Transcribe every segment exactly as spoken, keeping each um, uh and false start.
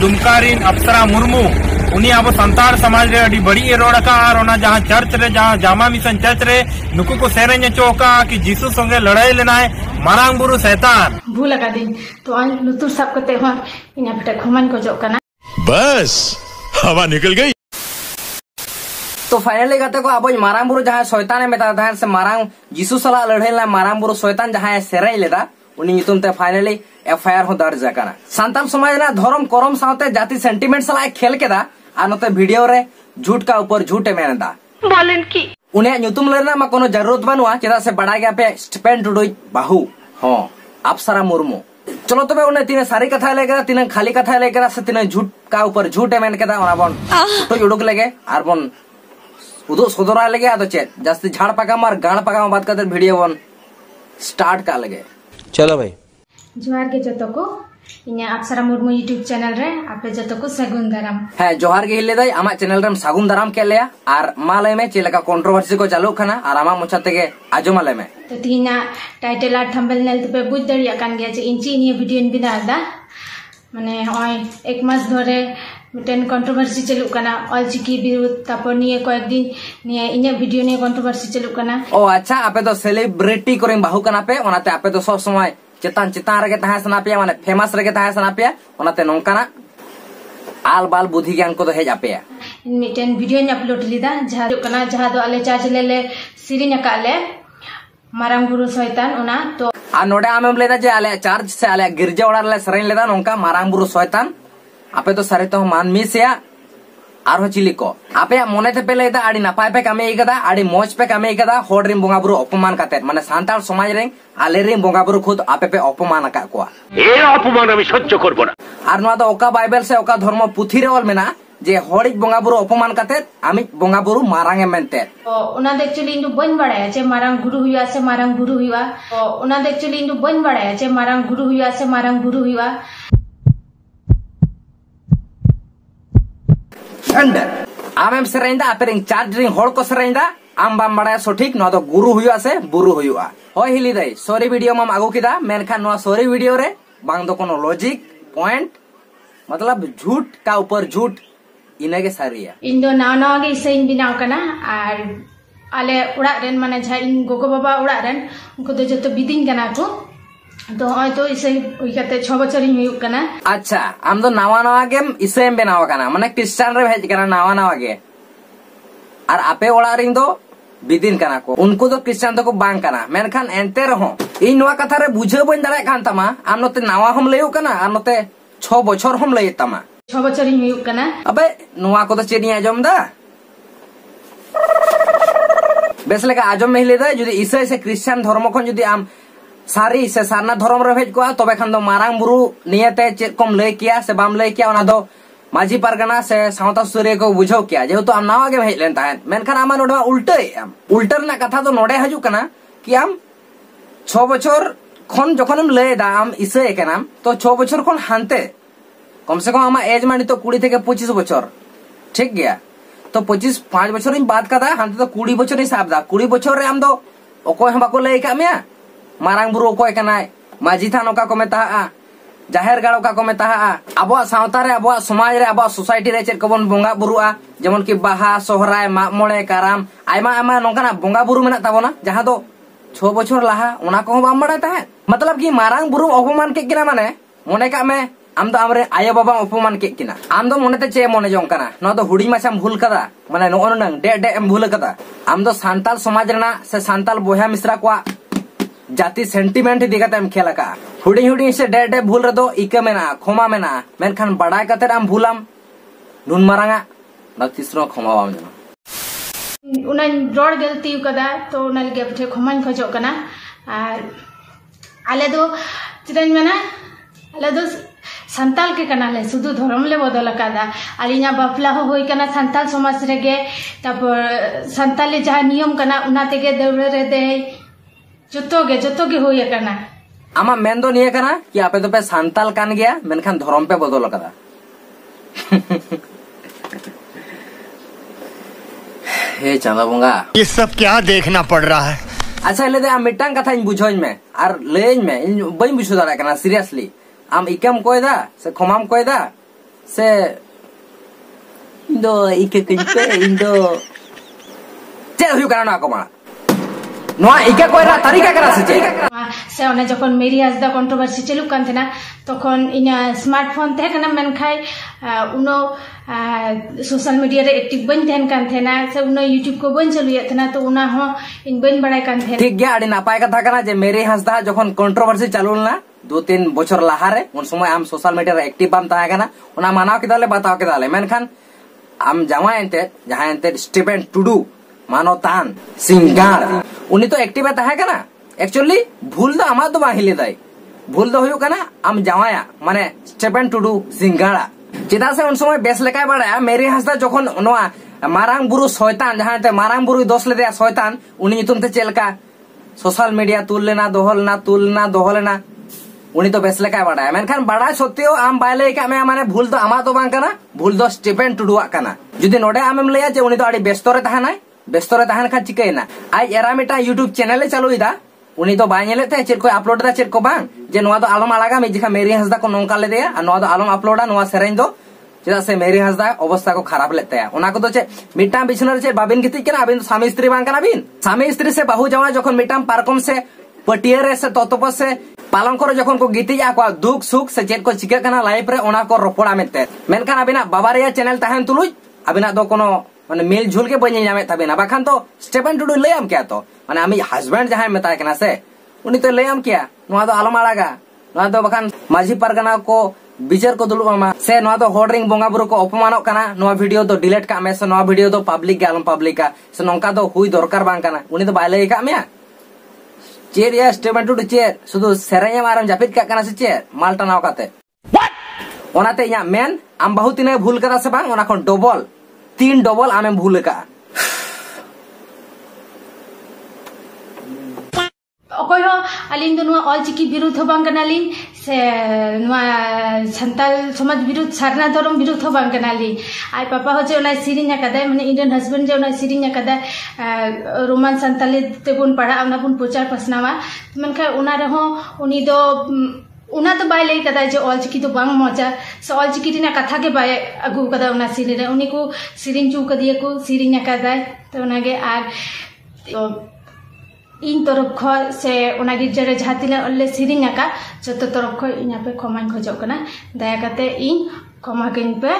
दुमकारीन अप्सरा मुरमू उन्हीं आप संतार समाज रे अड़ी बड़ी एरोड़ा का रोना जहाँ चर्च रे जहाँ जामा मिशन चर्च रे नुकु को सेरेंज चौका कि जीसू संगे लड़ाई लेना है मारंग बुरु शैतान भूल लगा दिन तो आज लुतुर साहब को त्यौहार इन्हें बेटा घुमान को जो करना बस हवा निकल गई। तो फाइनली कहते को अब मारंग बुरु जहाँ शैतान मेता से मारंग जीसू सला लड़ाई लेना मारंग बुरु शैतान जहाँ सेरेंज लेता उन्हीं ते फाइनली एफ आई आर हो दर्ज आकना सानताल समाज ना धर्म करम साथे जाति सेंटिमेंट सलाय खेल केदा आ नते वीडियो रे झूठ का ऊपर झूठे मेनदा बोलन की उन्हें नुतुम लेना मा कोनो जरूरत बनुआ केदा से बड़ा गया पे स्टेपन टुडोई बाहू हां अप्सरा मुरमू। चलो तबे तो उन्हें तीन सारी कथा लेकरा तीन खाली कथा लेकरा से तीन झूठ का ऊपर झूठे मेन केदा ओनाबन तो उडुक लगे आरबन उदो सदरा लगे आ तो चे जास्ती झाड़ पका मार गाड़ पका बात करते वीडियो बन स्टार्ट का लगे। चलो भाई जोहार के जतो को इन्या अप्सरा मुर्मू यूट्यूब चैनल रे आपे जतो को सागुन दाराम है जोहार के हिलेदाई आमा चैनल रे सागुन दाराम के लेया आर मालय में चेलका कंट्रोवर्सी को चालू खाना आर आमा मुछाते के आजो मालय में तो तीना टाइटल आर थंबनेल पे बुझ दरिया कान गया जे इंची इन्या वीडियो इन बिदादा माने ओय एक मास धरे मिटेन कंट्रोवर्सी चालू करना ऑल चिकी विरुद्ध तापर निये कोएक दिन निये इन्या वीडियो ने कंट्रोवर्सी चालू करना ओ अच्छा आपे तो सेलिब्रिटी करें बाहु करना पे ओनाते आपे तो सब समय चितान चितान रगे तहां सनापिया माने फेमस रगे तहां सनापिया ओनाते नोंकाना आल बाल बुद्धि ज्ञान को तो हेज आपेया मिटेन वीडियो ने अपलोड लिदा जहां करना जहां दो आले चार्ज ले ले सीरी नकाले मारंग बुरु शैतान ओना तो आ नोडे आमेम लेदा जे आले चार्ज से आले गिरजा ओडा ले सरेन लेदा नोंका मारंग बुरु शैतान आपे तो सारे तो मान मिसिया आरो चिली को आपे मने ते पेले दा आड़ी नापाय पे कामे एकदा आड़ी मोज पे कामे एकदा होड रिम बोंगाबुरु अपमान काते माने सानताल समाज रे आले रिम बोंगाबुरु खुद आपे पे अपमान का कोआ ए अपमान आमी सह्य करबो ना आर नोआ तो ओका बाइबल से ओका धर्म पुथी रे ओल मेना जे होड बोंगाबुरु अपमान काते आमी बोंगाबुरु मारंग मेनते तो उना दे एक्चुअली इंदु बन बडाया जे मारंग गुरु हुआ से मारंग गुरु हुआ तो उना दे एक्चुअली इंदु बन बडाया जे मारंग गुरु हुआ से मारंग गुरु हुआ आम सेरेंदा आपेर चार्ज रिंग होड़ को सेरेंदा आम बाम बड़ा सो ठीक ना तो गुरु हुआ से बुरु हुआ होय हिली दई सॉरी वीडियो माम आगु किदा मेनखा नोआ सॉरी वीडियो रे बांग दो कोनो लॉजिक पॉइंट मतलब झूठ का ऊपर झूठ इने के सारिया इन दो ना ना के सेन बिनाव कना आर आले उड़ा रेन माने झा इन गोगो बाबा उड़ा रेन उनको तो जतो बिदिन कना को तो होय तो इसे उइकते छह बचर ही हुक कना अच्छा हम तो नवा नवा गेम इसे बनाव कना माने क्रिश्चियन रे भेज कना नवा नवा गे और आपे ओला रिंग दो बिदिन कना को उनको तो क्रिश्चियन तो को बांग कना मेनखान एंते रहो ई नवा कथा रे बुझे बन दरे खान तमा हम नते नवा हम लेउ कना हम नते छह बचर हम लेय तमा छह बचर ही हुक कना अबे नवा को तो चेनी आजम दा बेस लेका आजम मेले दा जदी इसे से क्रिश्चियन धर्म खन जदी आम सारी से सारना धरम रे भेज कोआ तबे खान दो मारंग बुरु नियते चेकम ले किया से बाम ले किया ओना दो माजी परगना से सावता सूर्य को बुझो किया जेहेतु हम नावा के भेज लेन ताहन मेनखान आमा नोडवा उल्टे हम उल्टर ना कथा तो नोडे हजु कना कि हम छह बछर खन जखन हम ले दा हम इसे एक नाम तो छह बछर खन हानते कम से कम हम एज मानी तो बीस থেকে पच्चीस बछर ठीक गया तो पच्चीस पांच बछर इन बात कदा हानते तो बीस बछर हिसाब दा बीस बछर रे हम दो ओको हम बाको ले के हमया मारंग बुरु कोय कनाय माजी थान ओका को मेता जाहेर गाड़ो का को मेता अबो सावता रे अबो समाज रे अबो सोसाइटी रे चेक कोबन बोंगा बुरुआ जेमन की बाहा सोहराय मा मोळे करम आयमा आयमा नोंकाना बोंगा बुरु मेना ताबोना जहां दो छह बछर लाहा ओना को बाम बडाता है मतलब की मारंग बुरु अपमान के किना माने मने का में हम तो हमरे आयो बाबा अपमान के किना हम तो मने ते चे मने जोंकाना न तो हुडी माछम भूल कदा माने नो नंग डे डे एम भूल कदा हम तो सानताल समाज रेना से सानताल बोहा मिश्रा कोआ जाति सेंटिमेंट दिखाते हम खेला का हुडी हुडी से डे डे भूल रदो इके में ना खोमा में ना मेन खान बड़ा कते हम भूलम नुन मारांगा न तीसरो खोमा बाम जनो उना रोड गलती कदा तो नल के पठे खोमन खजो कना आ आले दो चितन में ना आले दो संताल के कना ले सुदू धर्म ले बदल कदा आलिना बापला हो होई कना संताल समाज रेगे तब संताल ले जहा नियम कना उनाते के दौड़े रहते है जतोगे जतोगे होय करना आमा मेन दो निये करना कि आपे तो पे सानताल कान गया मेनखान धर्म पे बदल कदा हे चांदा बोंगा ये सब क्या देखना पड़ रहा है। अच्छा लेदे आ मिटांग कथा इन बुझोज में और लेज में इन बई बुझो दारा करना सीरियसली हम इकम कोयदा से खमाम कोयदा से इंदो इके किंपे इंदो चेक हुई करना ना को मारा नोआ इके कोई रा तरीका करा सके से ओने जखन मेरियाज दा कंट्रोवर्सी चलुक कान थेना तखन इना स्मार्टफोन ते कना मेनखाय उनो सोशल मीडिया रे एक्टिव बन थेन कान थेना से उनो YouTube को बन चलुयत थेना तो उना हो इन बन बड़ाय कान थेन ठीक गया आडी नापाय कथा कना जे मेरे हसदा जखन कंट्रोवर्सी चालुलना दो तीन बचर लाहारे उन समय आम सोशल मीडिया रे एक्टिव बाम ताहे कना उना मानाव किदाले बताव किदाले मेनखान आम जामा एंते जहां एंते स्टीफेन टुडू मानो तान सिंगार उनी तो एक्टिव ताहे कना एक्चुअली भूल द आमा तो बाहिले दाई भूल द होयो कना आम जामाया माने स्टीफेन टुडू सिंगारा चिदा से उन समय बेस लेकाय बड़ा मेरे हसदा जखन नोआ मारंग बुरु शैतान जहां एंते मारंग बुरु दोस ले दे शैतान उनी तुमते चेलका सोशल मीडिया तुल लेना दोहलना तुलना दोहलना उनी तो बेस लेकाय बड़ा मेनखान बड़ा सत्यो आम बायले का मैं माने भूल तो आमा तो बांग कना भूल दो स्टीफेन टुडू कना जदी नोडे आमेम लेया जे उनी तो आडी बेस्तो रे ताहना बेस्तो रे ताहन खा चिकैना आज एरा मेटा YouTube चैनल चालूइदा उनी तो बाय नेले ते चेर को अपलोड दा चेर को बांग जे नोआ तो आलम आलागा मे जिखा मेरी हसदा को नोंका ले देया आ नोआ तो आलम अपलोडा नोआ सेरेन दो जेदा से मेरी हसदा अवस्था को खराब लेताया उना को तो चे मिटा बिछनर चे बाबिन किति केना अबिन स्वामी स्त्री बांग कना बिन स्वामी स्त्री से बहु जवा जखन मिटाम पारकम से पटियर से तोतोप से पालन करो जखन को गीति या को दुख सुख से चेर को चिका कना लाइफ रे ओना को रोपड़ा मेते मेनखान अबिना बाबारिया चैनल ताहन तुलुज अबिना दो कोनो माने मेल झुल के बनि जामे तबे ना बाखान तो स्टीफेन टुडू लेम क्या तो माने आमी हस्बैंड जहां मेता केना से उनी तो लेम क्या नोआ तो आलम आलागा नोआ तो बाखान माझी परगना को बिचर को दुलुमा से नोआ तो होडरिंग बंग बुरु को अपमानो कना नोआ वीडियो तो डिलीट का मे से नोआ वीडियो तो पब्लिक गालम पब्लिक का से नोंका तो हुई दरकार बांग कना उनी तो बायले का मे चेर या स्टीफेन टुडू चेर सुदु सेरेया मारम जाफित का कना से चेर मालटा नाव काते ओनाते या मेन आम बहुत इने भूल करा से बांग ओना खन डबल तीन डबल आमे भूल का ओकोय हो अलिन दुनुआ ऑल चिकी विरुद्ध बांग कनालिन से नुआ संताल समाज विरुद्ध सारना धरम विरुद्ध बांग कनालिन आइ पापा हो जे ओना सिरिन कदाय माने इंडियन हस्बैंड जे ओना सिरिन कदाय रोमान संताले तेबुन पढ़ा ओना बुन प्रचार पसनावा मनखा ओना रहो उनी दो उना तो बाय लई कदा जे ऑल चिकी तो बांग मोचा से ऑल चिकी रिना कथा के बाय अगु कदा उना सिरिन रे उनी को सिरिन चू कदिए को सिरिन कदा तो उनागे आर तो इन तरफ ख से उनागे जरे झातिले अल्ले सिरिन का जतो तरफ ख इना पे खमाई खोजो कना दया करते इन खमा केन पे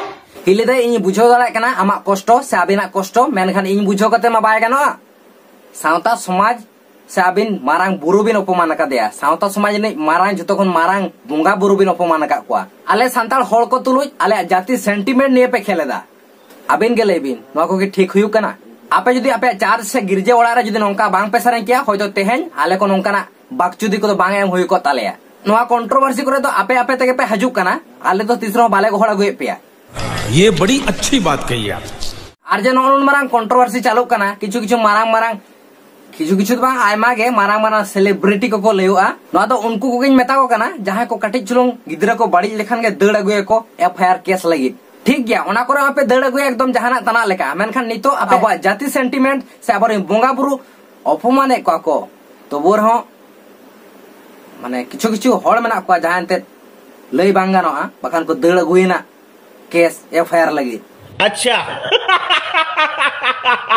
हिले दे इन बुझो दला कना आमा कष्ट से आबिना कष्ट मेनखान इन बुझो कते मा बाय गनो सावता समाज से आबिन मारंग बुरु बिन अपमान का दिया सावता समाज ने मारंग जतो खन मारंग बंग बुरु बिन अपमान का कुआ आले संताल होल को तुलुज आले जाति सेंटीमेंट निये पे खेलेदा आबिन गेले बिन नोआ को की ठीक हुयु कना आपे जदी आपे चार से गिरजे ओड़ा रे जदी नोंका बांग पेसरे किया होयतो तेहेन आले को नोंका ना बाकचुदी को तो बांग एम हुयु को तालेया नोआ कंट्रोवर्सी करे तो आपे आपे तके पे हजु कना आले तो तीसरो बाले को होड़ा गुए पिया ये बड़ी अच्छी बात कही आप आर जे नोन मारंग कंट्रोवर्सी चालू कना किछु किछु मारंग मारंग किछु किछु बांग आयमा गे मारंग मारंग सेलिब्रिटी को को लेउआ नोआ तो उनको को गन मेता को कना जहां को कटिक चुलुंग गिदरा को बड़ी लेखन के दड़ अगुए को एफआईआर केस लगी ठीक गया ओना करे आपे दड़ अगुए एकदम जहाना तना लेका मेनखान नितो अब जाति सेंटीमेंट से अब बंग बुरु अपमान को को तो बोर हो माने किछु किछु होड़ मेना को जहां ते लई बांगानोआ बाखान को दड़ अगुएना केस एफआईआर लगी अच्छा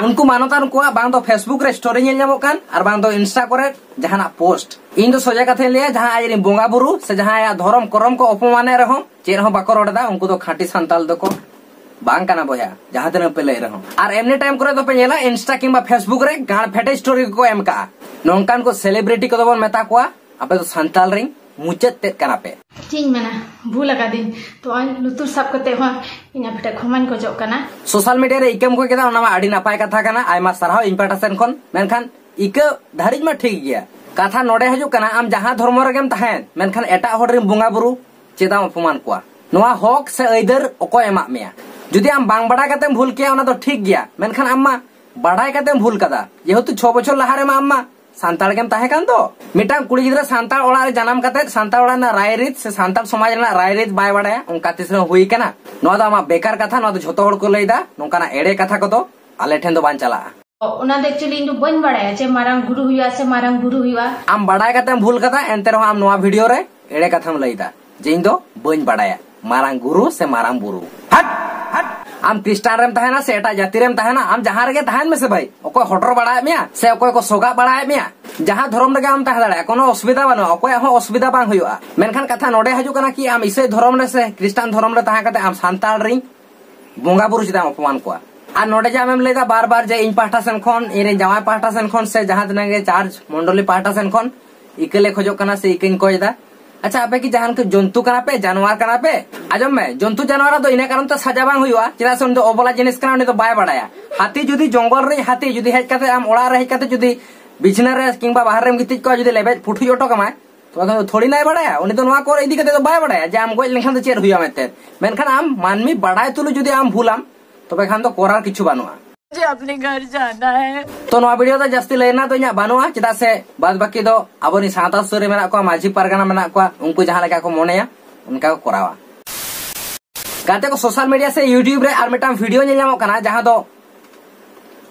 उनको मानतान कोआ बांग तो फेसबुक रे स्टोरी नेल जामो कान और बांग तो इंस्टा करे जहाना पोस्ट इन तो सोजा कथे ले जहां आइरी बंग बुरु से जहां या धर्म करम को अपमाने रहो चेर हो बाकर ओडदा उनको तो खाटी संताल दको बांग काना बोया जहां तने पे ले रहो और एमने टाइम करे तो पे नेला इंस्टा किबा फेसबुक रे गाण फेटे स्टोरी को एम का नोंकान को सेलिब्रिटी को दबन मेता कोआ आपे तो संताल रिंग मुचत ते करा पे ठीक मना भूल का दिन तो आ लुतुर सब कते हो इना बेटा खमान को जो कना सोशल मीडिया रे इकम को केदा ओना आडी ना पाए कथा कना आइमा सरहा इंपॉर्टेंट कोन मेनखान इक धारिज मा ठीक गया कथा नडे हजु कना आम जहां धर्म रे गेम तहन मेनखान एटा होड रे बंग बुरु चेदा अपमान कोआ नोआ हक से अइदर ओको एमा मेया जदी आम बांग बड़ा कते भूल के ओना तो ठीक गया मेनखान अम्मा बड़ाय कते भूल कदा जेहतु छह बछर लहारे मा अम्मा सानताल गेम ताहे कान तो मिटाम कुड़ी गिदरा सानताल ओड़ा रे जन्म कते सानताल ओड़ा ना रायरीत से सानताल समाज ना रायरीत बाय बड़ाया उनका तीसरा हुई केना नोआ दा मा बेकार कथा नोआ तो झोतो होड़ को लईदा नोंका ना एड़े कथा को तो आले ठेन तो बान चला ओना दे एक्चुअली इंदु बन बड़ाया जे मारंग बुरु हुआ से मारंग बुरु हुआ आम बड़ाय कते भूल कथा एंते रो आम नोआ वीडियो रे एड़े कथा म लईदा जे इंदो बन बड़ाया। मारंग बुरु से मारंग बुरु आम तिस्टान रेम तहना से एटा जाति रेम तहना आम जहां रगे तहन में से भाई ओको हटर बड़ाए मिया से ओको को सोगा बड़ाए मिया जहां धर्म रगे आम तह दाड़ा कोनो असुविधा बनो ओको हो असुविधा बांग होया मेनखान कथा नडे हजु कना कि आम इसे धर्म रे से क्रिश्चियन धर्म रे तहा कते आम सांताल रे बंग बुरु चिदा अपमान कोआ आ नडे जा मेम लेदा बार बार जे इन पाटा सन खन इरे जवाय पाटा सन खन से जहां तनागे चार्ज मंडली पाटा सन खन इकले खोजो कना से इकिन कोयदा। अच्छा आपे की जहां के जंतु कना पे जानवर कना पे आजम में जंतु जानवर दो इने कारण तो सजा बांग हुआ चला से उनको अबला जिनिस कना उनको बाय बड़ाया हाथी जुदी जंगल रे हाथी जुदी हेज काते आम ओड़ा रे काते जुदी बिछना रे किंबा बाहर रे गितिज को जुदी लेबे फुठु जोटो कमाय तो थोड़ी नाय बड़ाया उनी तो नवा कोर इदी काते तो बाय बड़ाया जे आम गोज लेखान तो चेर हुआ मेते मेनखान आम मानमी बड़ाय तुलु जुदी आम भूलाम तबे खान तो कोरार किछु बानुआ जे अपने घर जाना है तो नवा वीडियो तो जस्ती लेना तो यहाँ बानुआ चिदा से बाद बाकी दो अबोनी साता सुरे मेना को माझी परगना मेना को उनको जहां लगा को मोने या उनका को कोरावा गाते को सोशल मीडिया से यूट्यूब रे आर मिटाम वीडियो ने जामो कना जहां दो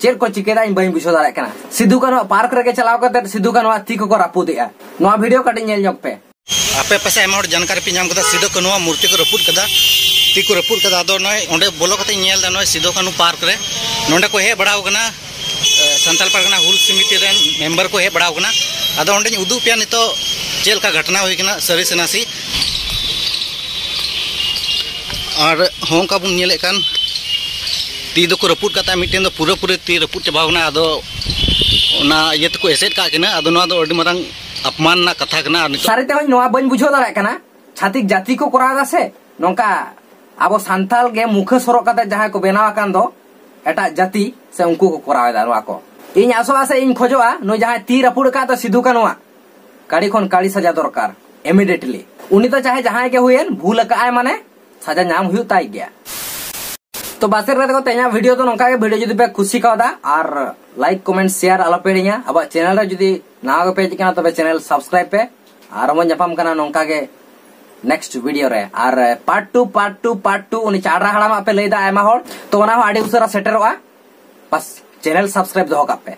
चेर को चिकेदा इन बहिं बिसो दारे कना सिद्धू कनो पार्क रगे चलाव करते सिद्धू कनो ती को रापू देया नवा वीडियो कटिंग नेल जोक पे आपे पासे एमोड जानकारी पे नाम कदा सिद्धू कनो मूर्ति को रपुट कदा ती को रपुट कदा दो नय ओंडे बोलो कते नेल दा नय सिद्धू कनो पार्क रे नोंडे को हे बड़ाव कना संथाल परगना हुल समिति रेन मेंबर को हे बड़ाव कना आदा ओंडे उदू पिया नितो जेल का घटना हुई कना सरी सनासी और हों का बुन नेले कान ती दो को रपुट कता मिटेन दो पूरा पूरे ती रपुट चबावना आदो ना ये तो को एसेट का कना आदो ना दो अडी मरंग अपमान ना कथा कना सारे ते नोआ बन बुझो दारे कना छातिक जाति को कोरागा से नोंका आबो संथाल गे मुख सरो कता जहां को बनावा कान दो एटा जाति से उनको को कोरावे दारुआ को इन आसोआ से इन खोजोआ नो जहां ती रपुड़ का तो सिद्धू कनवा काड़ी खन काड़ी सजा दरकार इमीडिएटली उनी तो चाहे जहां के हुएन भूल काए माने सजा नाम हुई ताई गया तो बासे रे देखो तेया वीडियो तो नका के वीडियो जदी पे खुशी कादा और लाइक कमेंट शेयर अलपेड़िया अब चैनल रे जदी नाव पेज केना तबे चैनल सब्सक्राइब पे और मन जपम कना नका के नेक्स्ट वीडियो रे और part two part two part two उनी चाड़ा हड़ा में पे लेदा आयमा होड़ तो ना हो आड़ी उसरा सेटर हुआ बस चैनल सब्सक्राइब दो हो कापे।